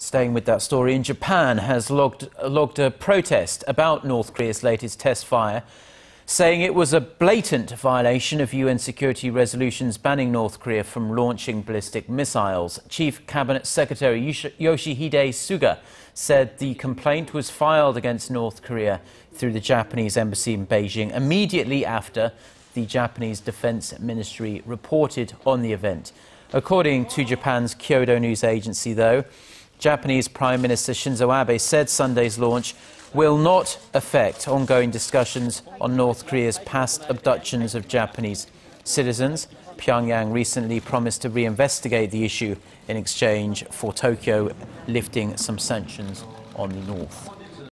Staying with that story, in Japan has logged a protest about North Korea's latest test fire, saying it was a blatant violation of UN security resolutions banning North Korea from launching ballistic missiles. Chief Cabinet Secretary Yoshihide Suga said the complaint was filed against North Korea through the Japanese embassy in Beijing immediately after the Japanese Defense Ministry reported on the event. According to Japan's Kyodo News Agency, though, Japanese Prime Minister Shinzo Abe said Sunday's launch will not affect ongoing discussions on North Korea's past abductions of Japanese citizens. Pyongyang recently promised to reinvestigate the issue in exchange for Tokyo lifting some sanctions on the North.